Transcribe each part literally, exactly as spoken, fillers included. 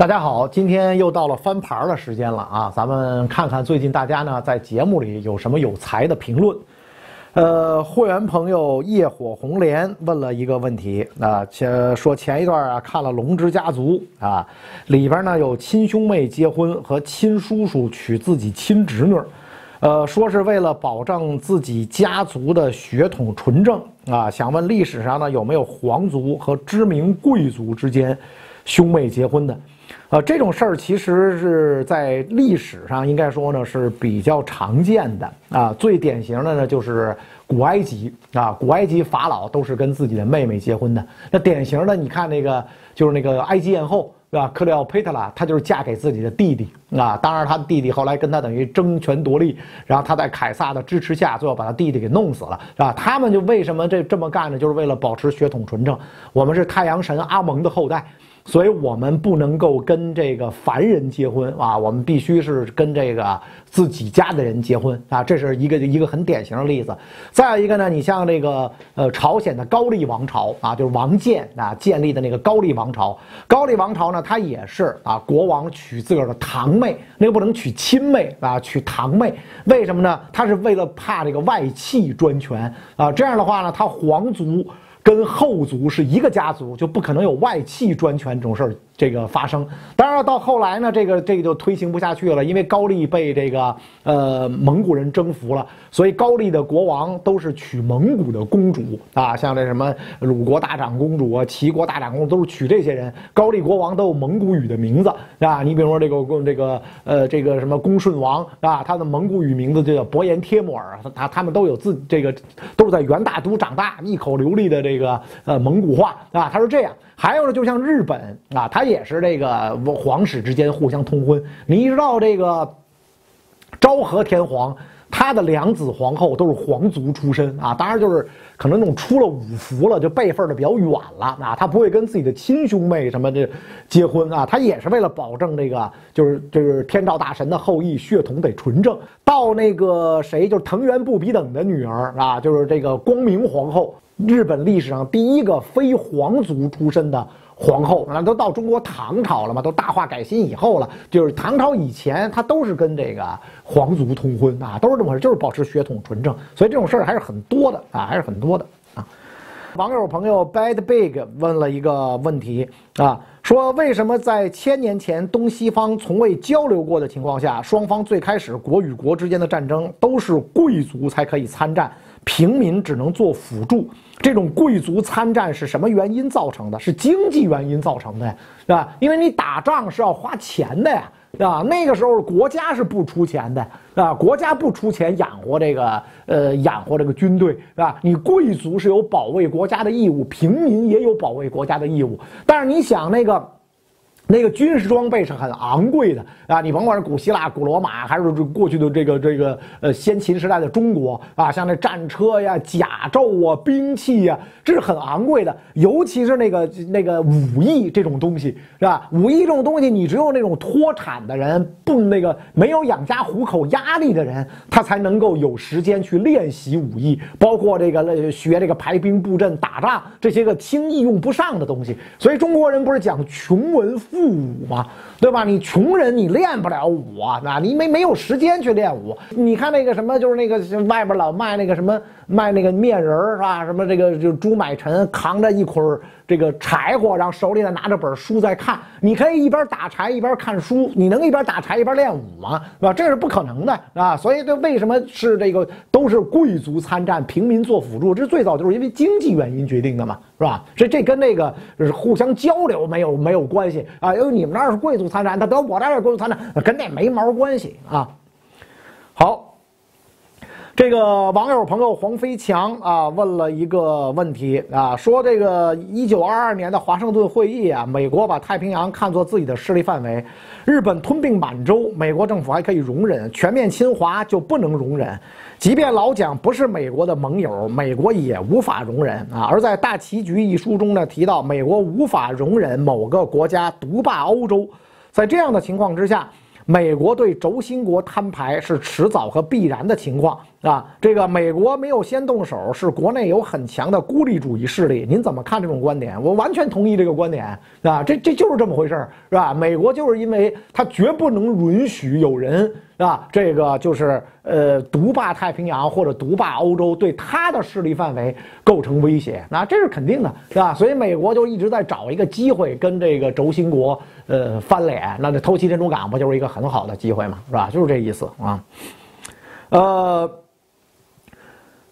大家好，今天又到了翻牌的时间了啊！咱们看看最近大家呢在节目里有什么有才的评论。呃，会员朋友夜火红莲问了一个问题啊，前说前一段啊看了《龙之家族》啊，里边呢有亲兄妹结婚和亲叔叔娶自己亲侄女，呃，说是为了保障自己家族的血统纯正啊。想问历史上呢有没有皇族和知名贵族之间兄妹结婚的？ 呃，这种事儿其实是在历史上应该说呢是比较常见的啊。最典型的呢就是古埃及啊，古埃及法老都是跟自己的妹妹结婚的。那典型的，你看那个就是那个埃及艳后对吧？克利奥佩特拉，她就是嫁给自己的弟弟啊。当然，她的弟弟后来跟她等于争权夺利，然后她在凯撒的支持下，最后把她弟弟给弄死了，是吧？他们就为什么这这么干呢？就是为了保持血统纯正。我们是太阳神阿蒙的后代。 所以我们不能够跟这个凡人结婚啊，我们必须是跟这个自己家的人结婚啊，这是一个一个很典型的例子。再有一个呢，你像这个呃朝鲜的高丽王朝啊，就是王建啊建立的那个高丽王朝。高丽王朝呢，它也是啊，国王娶自个儿的堂妹，那个不能娶亲妹啊，娶堂妹。为什么呢？他是为了怕这个外戚专权啊，这样的话呢，他皇族 跟后族是一个家族，就不可能有外戚专权这种事儿这个发生。当然了，到后来呢，这个这个就推行不下去了，因为高丽被这个呃蒙古人征服了，所以高丽的国王都是娶蒙古的公主啊，像这什么鲁国大长公主啊、齐国大长公主都是娶这些人。高丽国王都有蒙古语的名字啊，你比如说这个这个呃这个什么恭顺王啊，他的蒙古语名字就叫伯颜帖木儿，他他们都有自这个都是在元大都长大，一口流利的这个 这个呃蒙古话啊，他说这样，还有呢，就像日本啊，他也是这个皇室之间互相通婚。你知道这个昭和天皇，他的两子皇后都是皇族出身啊，当然就是可能那种出了五服了，就辈分的比较远了啊，他不会跟自己的亲兄妹什么这结婚啊，他也是为了保证这个就是就是天照大神的后裔血统得纯正。到那个谁，就是藤原不比等的女儿啊，就是这个光明皇后。 日本历史上第一个非皇族出身的皇后，那都到中国唐朝了嘛，都大化改新以后了，就是唐朝以前，她都是跟这个皇族通婚啊，都是这么回事，就是保持血统纯正，所以这种事儿还是很多的啊，还是很多的啊。网友朋友 Bad Big 问了一个问题啊，说为什么在千年前东西方从未交流过的情况下，双方最开始国与国之间的战争都是贵族才可以参战？ 平民只能做辅助，这种贵族参战是什么原因造成的？是经济原因造成的呀，是吧？因为你打仗是要花钱的呀，是吧？那个时候国家是不出钱的，啊，国家不出钱养活这个呃养活这个军队，是吧？你贵族是有保卫国家的义务，平民也有保卫国家的义务。但是你想那个。 那个军事装备是很昂贵的啊！你甭管是古希腊、古罗马，还是过去的这个这个呃先秦时代的中国啊，像那战车呀、甲胄啊、兵器呀，这是很昂贵的。尤其是那个那个武艺这种东西，是吧？武艺这种东西，你只有那种脱产的人，不那个没有养家糊口压力的人，他才能够有时间去练习武艺，包括这个学这个排兵布阵、打仗这些个轻易用不上的东西。所以中国人不是讲穷文富。 不武嘛，对吧？你穷人你练不了武啊，那你没没有时间去练武。你看那个什么，就是那个外边老卖那个什么卖那个面人儿是吧？什么这个就朱买臣扛着一捆这个柴火，然后手里呢拿着本书在看。你可以一边打柴一边看书，你能一边打柴一边练武吗？对吧？这是不可能的啊！所以这为什么是这个都是贵族参战，平民做辅助？这最早就是因为经济原因决定的嘛，是吧？这这跟那个就是互相交流没有没有关系啊。 哎呦，你们那儿是贵族参战，他到我这儿是贵族参战，跟那没毛关系啊！好。 这个网友朋友黄飞强啊问了一个问题啊，说这个一九二二年的华盛顿会议啊，美国把太平洋看作自己的势力范围，日本吞并满洲，美国政府还可以容忍，全面侵华就不能容忍。即便老蒋不是美国的盟友，美国也无法容忍啊。而在《大棋局》一书中呢，提到美国无法容忍某个国家独霸欧洲，在这样的情况之下，美国对轴心国摊牌是迟早和必然的情况。啊，这个美国没有先动手，是国内有很强的孤立主义势力。您怎么看这种观点？我完全同意这个观点啊，这这就是这么回事儿，是吧？美国就是因为它绝不能允许有人啊，这个就是呃独霸太平洋或者独霸欧洲，对它的势力范围构成威胁，那、啊、这是肯定的，是吧？所以美国就一直在找一个机会跟这个轴心国呃翻脸，那这偷袭珍珠港不就是一个很好的机会嘛，是吧？就是这意思啊，呃。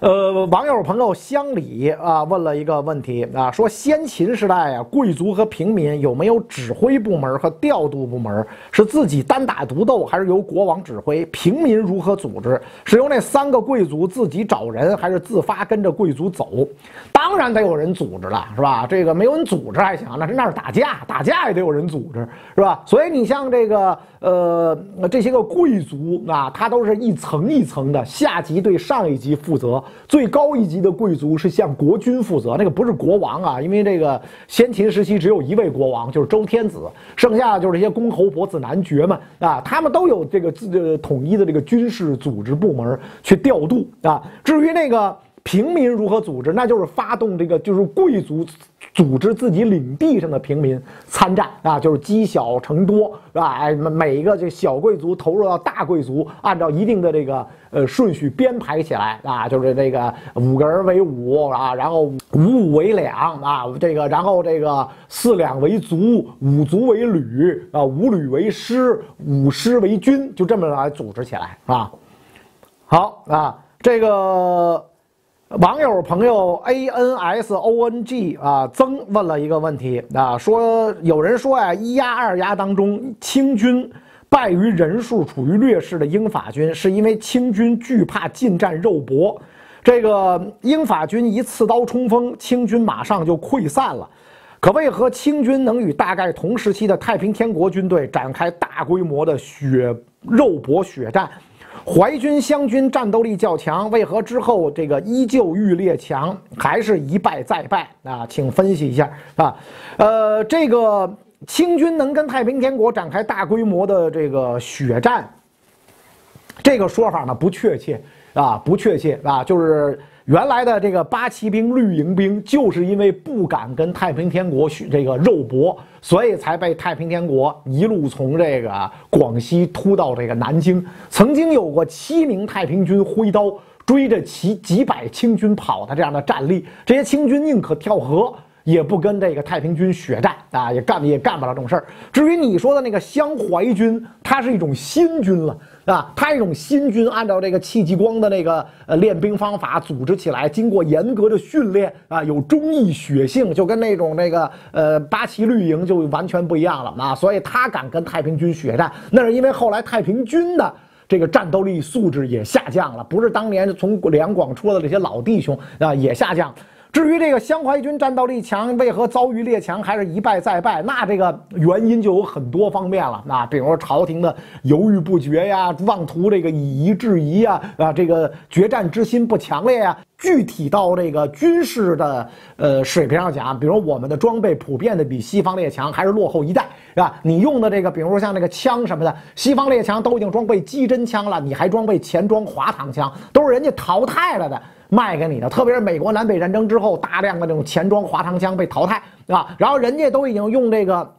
呃，网友朋友乡里啊问了一个问题啊，说先秦时代啊，贵族和平民有没有指挥部门和调度部门？是自己单打独斗，还是由国王指挥？平民如何组织？是由那三个贵族自己找人，还是自发跟着贵族走？当然得有人组织了，是吧？这个没有人组织还行，那是那是打架，打架也得有人组织，是吧？所以你像这个呃这些个贵族啊，他都是一层一层的，下级对上一级负责。最高一级的贵族是向国君负责，那个不是国王啊，因为这个先秦时期只有一位国王，就是周天子，剩下的就是一些公侯伯子男爵们啊，他们都有这个自、呃、统一的这个军事组织部门去调度啊。至于那个平民如何组织，那就是发动这个就是贵族组织自己领地上的平民参战啊，就是积小成多，是吧？哎，每一个这小贵族投入到大贵族，按照一定的这个呃顺序编排起来啊，就是这个五个人为五啊，然后五五为两啊，这个然后这个四两为卒，五卒为旅啊，五旅为师，五师为军，就这么来组织起来啊。好啊，这个。网友朋友 A N S O N G 啊，曾问了一个问题啊，说有人说呀、啊，一压二压当中，清军败于人数处于劣势的英法军，是因为清军惧怕近战肉搏，这个英法军一刺刀冲锋，清军马上就溃散了。可为何清军能与大概同时期的太平天国军队展开大规模的血肉搏血战？淮军、湘军战斗力较强，为何之后这个依旧愈列强，还是一败再败啊？请分析一下啊。呃，这个清军能跟太平天国展开大规模的这个血战，这个说法呢不确切啊，不确切啊，就是。原来的这个八旗兵、绿营兵，就是因为不敢跟太平天国这个肉搏，所以才被太平天国一路从这个广西突到这个南京。曾经有过七名太平军挥刀追着其几百清军跑的这样的战例，这些清军宁可跳河，也不跟这个太平军血战啊，也干也干不了这种事儿。至于你说的那个湘淮军，它是一种新军了。啊，他一种新军按照这个戚继光的那个呃练兵方法组织起来，经过严格的训练啊，有忠义血性，就跟那种那个呃八旗绿营就完全不一样了啊，所以他敢跟太平军血战，那是因为后来太平军的这个战斗力素质也下降了，不是当年从两广出来的这些老弟兄啊也下降。至于这个湘淮军战斗力强，为何遭遇列强还是一败再败？那这个原因就有很多方面了。那比如说朝廷的犹豫不决呀，妄图这个以夷制夷呀，啊，这个决战之心不强烈呀。具体到这个军事的呃水平上讲，比如我们的装备普遍的比西方列强还是落后一代，是吧？你用的这个，比如说像那个枪什么的，西方列强都已经装备机针枪了，你还装备前装滑膛枪，都是人家淘汰了的。卖给你的，特别是美国南北战争之后，大量的这种前装滑膛枪被淘汰，是吧？然后人家都已经用这个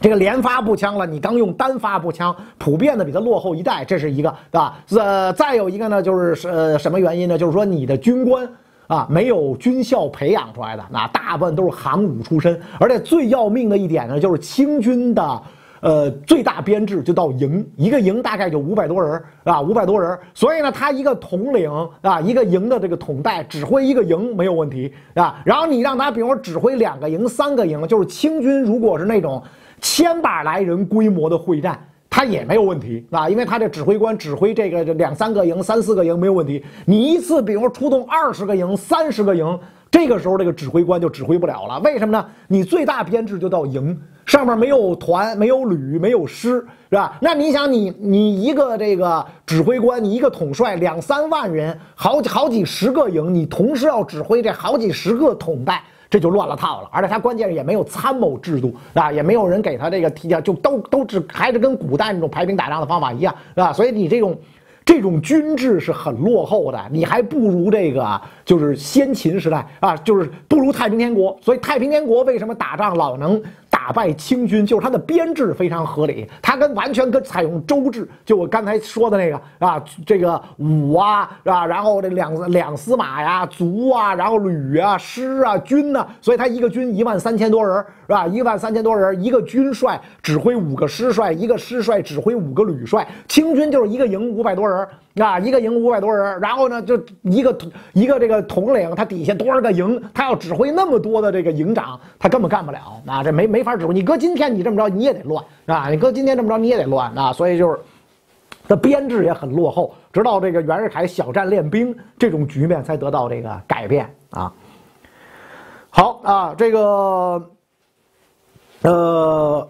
这个连发步枪了，你刚用单发步枪，普遍的比它落后一代，这是一个，对吧？呃，再有一个呢，就是呃什么原因呢？就是说你的军官。啊，没有军校培养出来的，那大部分都是行伍出身，而且最要命的一点呢，就是清军的。呃，最大编制就到营，一个营大概就五百多人啊，五百多人。所以呢，他一个统领啊，一个营的这个统带指挥一个营没有问题啊。然后你让他，比如说指挥两个营、三个营，就是清军如果是那种千把来人规模的会战，他也没有问题啊，因为他这指挥官指挥这个这两三个营、三四个营没有问题。你一次，比如说出动二十个营、三十个营。这个时候，这个指挥官就指挥不了了。为什么呢？你最大编制就到营，上面没有团，没有旅，没有师，是吧？那你想你，你你一个这个指挥官，你一个统帅，两三万人，好好几十个营，你同时要指挥这好几十个统带，这就乱了套了。而且他关键也没有参谋制度啊，也没有人给他这个提点，就都都只还是跟古代那种排兵打仗的方法一样，是吧？所以你这种。这种军制是很落后的，你还不如这个就是先秦时代啊，就是不如太平天国。所以太平天国为什么打仗老能打败清军，就是它的编制非常合理，它跟完全跟采用州制，就我刚才说的那个啊，这个武啊啊，然后这两两司马呀、卒啊，然后旅啊、师啊、军呢、啊，所以它一个军一万三千多人是吧？一万三千多人，一个军帅指挥五个师帅，一个师帅指挥五个旅帅。清军就是一个营五百多人啊，一个营五百多人，然后呢，就一个一个这个统领，他底下多少个营，他要指挥那么多的这个营长，他根本干不了啊，这没没。法指挥你搁今天你这么着你也得乱啊！你搁今天这么着你也得乱啊！所以就是，它编制也很落后，直到这个袁世凯小站练兵这种局面才得到这个改变啊。好啊，这个呃，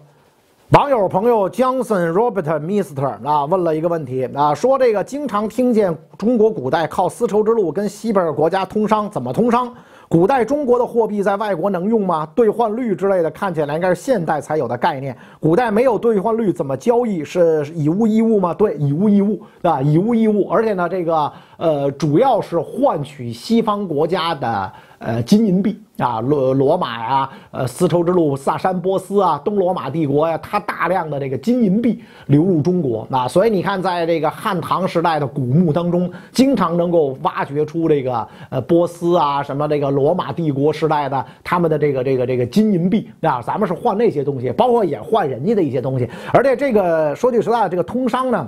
网友朋友 Johnson Robert Mister 啊问了一个问题啊，说这个经常听见中国古代靠丝绸之路跟西边国家通商，怎么通商？古代中国的货币在外国能用吗？兑换率之类的看起来应该是现代才有的概念。古代没有兑换率，怎么交易？是以物易物吗？对，以物易物啊，以物易物。而且呢，这个呃，主要是换取西方国家的呃金银币啊，罗罗马呀、啊，呃，丝绸之路、萨珊波斯啊，东罗马帝国呀、啊，它大量的这个金银币流入中国啊，所以你看，在这个汉唐时代的古墓当中，经常能够挖掘出这个呃波斯啊，什么这个。罗马帝国时代的他们的这个这个这个金银币啊，咱们是换那些东西，包括也换人家的一些东西。而且这个说句实在，这个通商呢，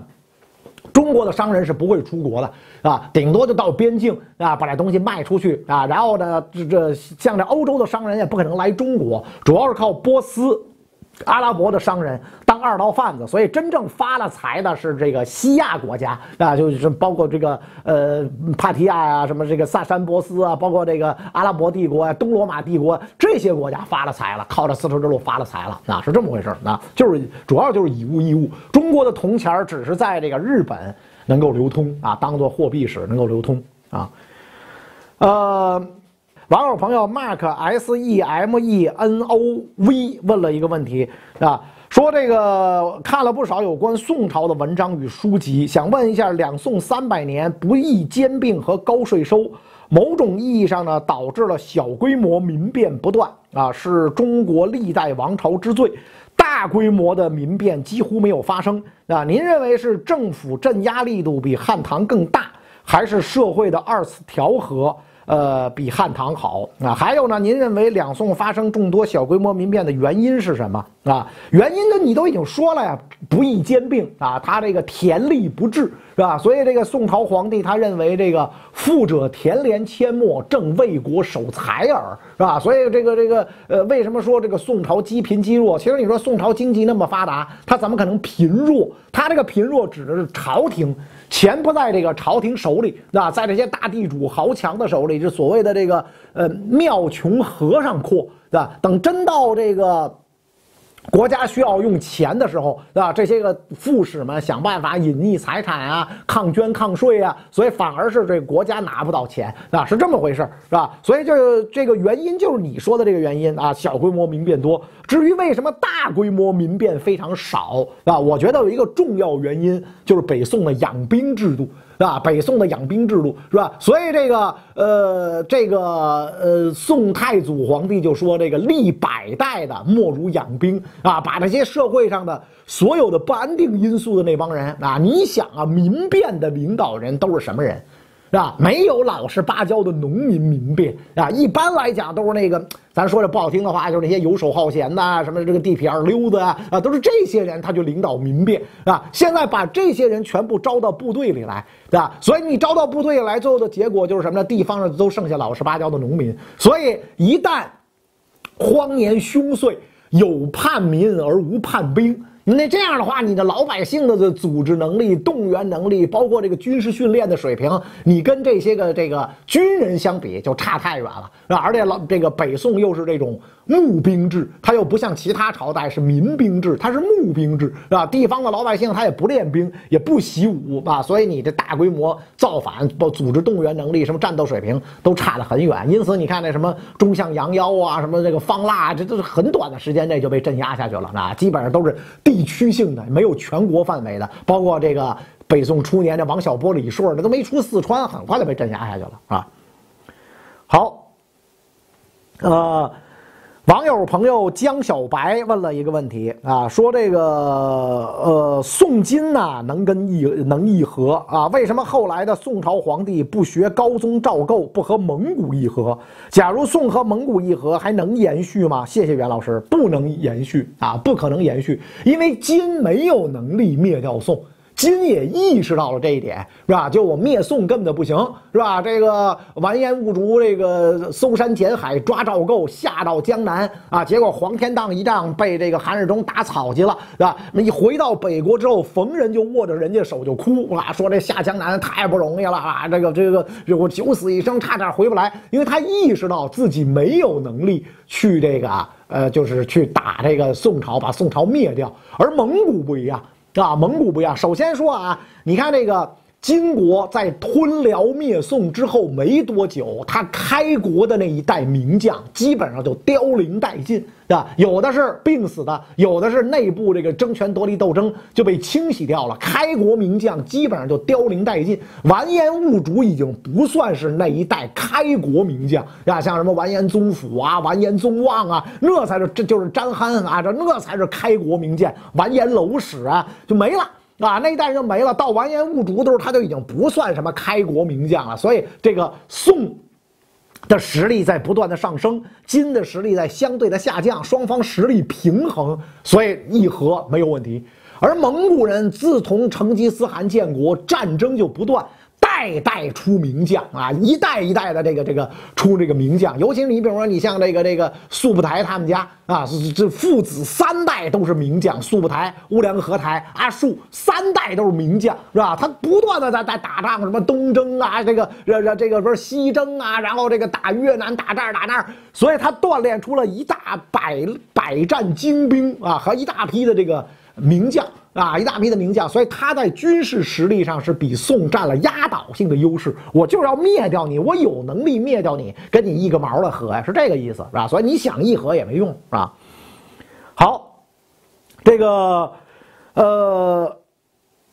中国的商人是不会出国的啊，顶多就到边境啊，把这东西卖出去啊。然后呢，这这像这欧洲的商人也不可能来中国，主要是靠波斯、阿拉伯的商人当二道贩子，所以真正发了财的是这个西亚国家啊，就是包括这个呃帕提亚啊，什么这个萨珊波斯啊，包括这个阿拉伯帝国啊、东罗马帝国这些国家发了财了，靠着丝绸之路发了财了啊，是这么回事啊，就是主要就是以物易物。中国的铜钱只是在这个日本能够流通啊，当做货币使能够流通啊，呃。网友朋友 Mark S E M E N O V 问了一个问题啊，说这个看了不少有关宋朝的文章与书籍，想问一下，两宋三百年不义兼并和高税收，某种意义上呢导致了小规模民变不断啊，是中国历代王朝之最。大规模的民变几乎没有发生啊，您认为是政府镇压力度比汉唐更大，还是社会的二次调和？呃，比汉唐好啊。还有呢，您认为两宋发生众多小规模民变的原因是什么啊？原因呢，你都已经说了呀，不义兼并啊，他这个田利不治是吧？所以这个宋朝皇帝他认为这个富者田连阡陌，正为国守财耳是吧？所以这个这个呃，为什么说这个宋朝积贫积弱？其实你说宋朝经济那么发达，他怎么可能贫弱？他这个贫弱指的是朝廷。钱不在这个朝廷手里，那在这些大地主豪强的手里，就所谓的这个呃庙穷和尚阔，对吧？等真到这个国家需要用钱的时候，对吧？这些个富士们想办法隐匿财产啊，抗捐抗税啊，所以反而是这国家拿不到钱，啊，是这么回事，是吧？所以就这个原因就是你说的这个原因啊，小规模民变多。至于为什么大规模民变非常少啊？我觉得有一个重要原因就是北宋的养兵制度啊，北宋的养兵制度是吧？所以这个呃，这个呃，宋太祖皇帝就说这个历百代的莫如养兵啊，把这些社会上的所有的不安定因素的那帮人啊，你想啊，民变的领导人都是什么人？是吧？没有老实巴交的农民民变啊，一般来讲都是那个，咱说这不好听的话，就是那些游手好闲的、啊，什么这个地痞二溜子啊，啊，都是这些人，他就领导民变啊。现在把这些人全部招到部队里来，对吧？所以你招到部队来，最后的结果就是什么呢？地方上都剩下老实巴交的农民。所以一旦荒年凶岁，有叛民而无叛兵。那这样的话，你的老百姓的组织能力、动员能力，包括这个军事训练的水平，你跟这些个这个军人相比就差太远了。而且老这个北宋又是这种募兵制，它又不像其他朝代是民兵制，它是募兵制啊。地方的老百姓他也不练兵，也不习武啊，所以你这大规模造反，包组织动员能力、什么战斗水平都差得很远。因此你看那什么钟象杨妖啊，什么这个方腊，这都是很短的时间内就被镇压下去了啊，基本上都是地。地区性的，没有全国范围的，包括这个北宋初年的王小波、李硕，那都没出四川，很快就被镇压下去了啊。好，呃，网友朋友江小白问了一个问题啊，说这个呃宋金呐、啊、能跟议能议和啊？为什么后来的宋朝皇帝不学高宗赵构，不和蒙古议和？假如宋和蒙古议和，还能延续吗？谢谢袁老师，不能延续啊，不可能延续，因为金没有能力灭掉宋。金也意识到了这一点，是吧？就我灭宋根本就不行，是吧？这个完颜兀术这个搜山填海抓赵构，下到江南啊，结果黄天荡一仗被这个韩世忠打草去了，是吧？一回到北国之后，逢人就握着人家手就哭啊，说这下江南太不容易了啊，这个这个我九死一生差点回不来，因为他意识到自己没有能力去这个呃，就是去打这个宋朝，把宋朝灭掉，而蒙古不一样。啊，蒙古不一样。首先说啊，你看这个金国在吞辽灭宋之后没多久，他开国的那一代名将基本上就凋零殆尽啊，有的是病死的，有的是内部这个争权夺利斗争就被清洗掉了。开国名将基本上就凋零殆尽。完颜兀术已经不算是那一代开国名将啊，像什么完颜宗甫啊、完颜宗望啊，那才是这就是詹憨啊，这那才是开国名将。完颜娄始啊，就没了。啊，那一代人就没了。到完颜兀术的时候，他就已经不算什么开国名将了。所以这个宋的实力在不断的上升，金的实力在相对的下降，双方实力平衡，所以议和没有问题。而蒙古人自从成吉思汗建国，战争就不断。代代出名将啊，一代一代的这个这个出这个名将，尤其是你比如说你像这个这个速不台他们家啊，这父子三代都是名将，速不台、乌梁和台、阿术三代都是名将，是吧？他不断的在在打仗，什么东征啊，这个这这这个不是西征啊，然后这个打越南、打这儿打那儿，所以他锻炼出了一大百百战精兵啊，和一大批的这个名将。啊，一大批的名将，所以他在军事实力上是比宋占了压倒性的优势。我就是要灭掉你，我有能力灭掉你，跟你议个毛的和呀，是这个意思，是吧？所以你想议和也没用，是吧？好，这个，呃，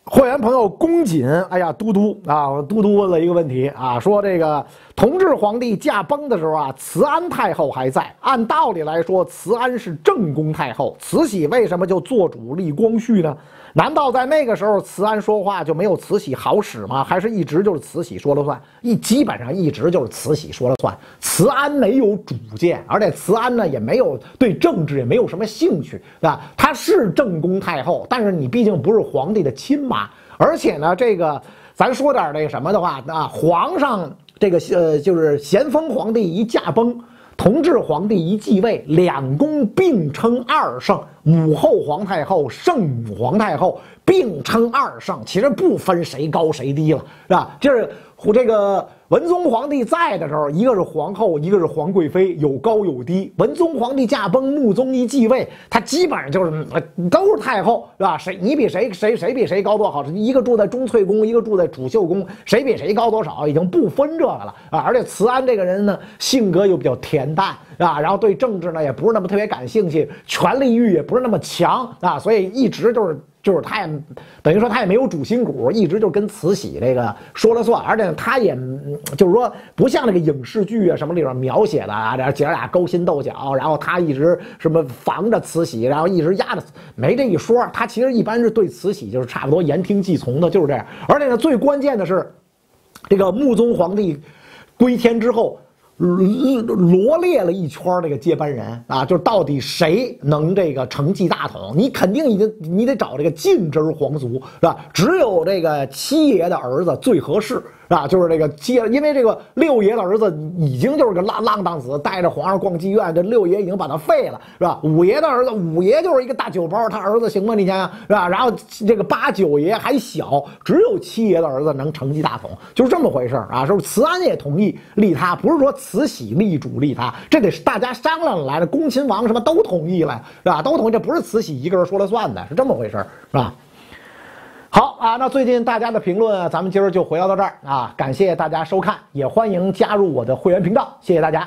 会员朋友龚锦，哎呀，嘟嘟啊，嘟嘟问了一个问题啊，说这个同治皇帝驾崩的时候啊，慈安太后还在。按道理来说，慈安是正宫太后，慈禧为什么就做主立光绪呢？难道在那个时候慈安说话就没有慈禧好使吗？还是一直就是慈禧说了算？一基本上一直就是慈禧说了算。慈安没有主见，而且慈安呢也没有对政治也没有什么兴趣啊。她是正宫太后，但是你毕竟不是皇帝的亲妈。而且呢，这个咱说点那什么的话啊，皇上这个呃，就是咸丰皇帝一驾崩，同治皇帝一继位，两宫并称二圣，母后皇太后、圣母皇太后并称二圣，其实不分谁高谁低了，是吧？就是这个文宗皇帝在的时候，一个是皇后，一个是皇贵妃，有高有低。文宗皇帝驾崩，穆宗一继位，他基本上就是都是太后，是吧？谁你比谁谁谁比谁高多少？一个住在中翠宫，一个住在储秀宫，谁比谁高多少已经不分这个了啊！而且慈安这个人呢，性格又比较恬淡啊，然后对政治呢也不是那么特别感兴趣，权力欲也不是那么强啊，所以一直就是。就是他也等于说他也没有主心骨，一直就跟慈禧这个说了算，而且他也就是说不像那个影视剧啊什么里边描写的啊，这姐俩勾心斗角，然后他一直什么防着慈禧，然后一直压着，没这一说。他其实一般是对慈禧就是差不多言听计从的，就是这样。而且呢，最关键的是，这个穆宗皇帝归天之后。罗列了一圈这个接班人啊，就是到底谁能这个承继大统？你肯定已经你得找这个近支皇族是吧？只有这个七爷的儿子最合适是吧？就是这个七爷，因为这个六爷的儿子已经就是个浪浪荡子，带着皇上逛妓院，这六爷已经把他废了是吧？五爷的儿子，五爷就是一个大酒包，他儿子行吗？你想想是吧？然后这个八九爷还小，只有七爷的儿子能承继大统，就是这么回事啊！是不是？慈安也同意立他，不是说。慈禧立主立他，这得是大家商量来的。恭亲王什么都同意了，是吧？都同意，这不是慈禧一个人说了算的，是这么回事，是吧？好啊，那最近大家的评论，咱们今儿就回答到这儿啊！感谢大家收看，也欢迎加入我的会员频道，谢谢大家。